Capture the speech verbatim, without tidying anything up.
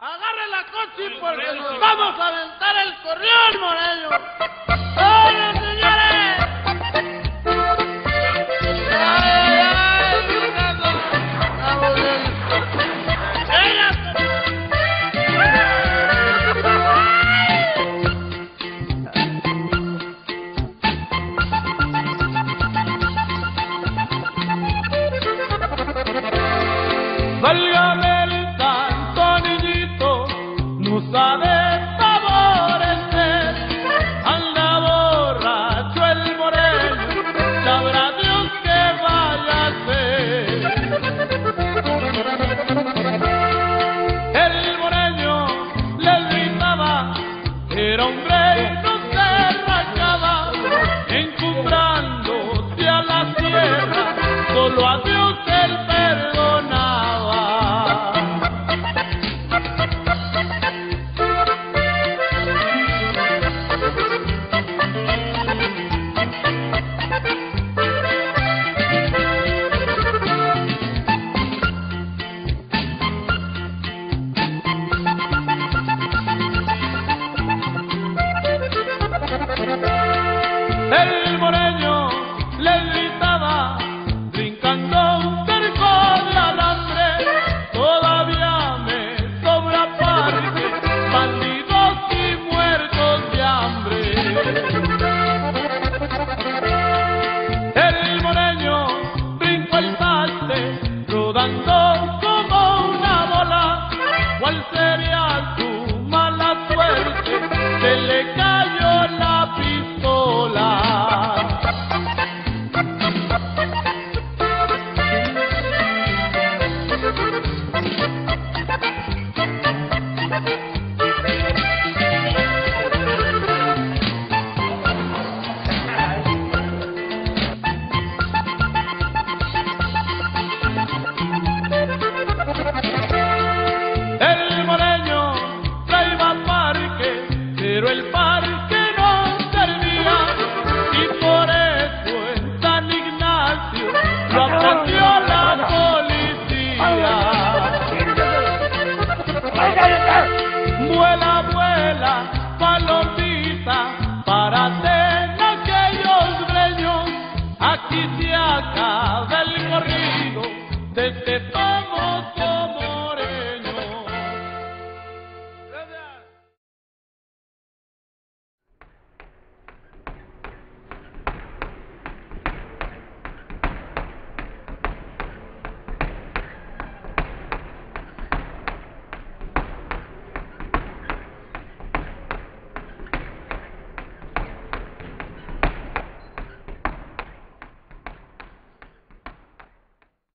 Agarre la coche porque nos vamos a aventar el corrión, Moreño. ¡Oye, señores! Aquí se acaba el corrido, desde tomo.